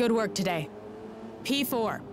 Good work today. P4.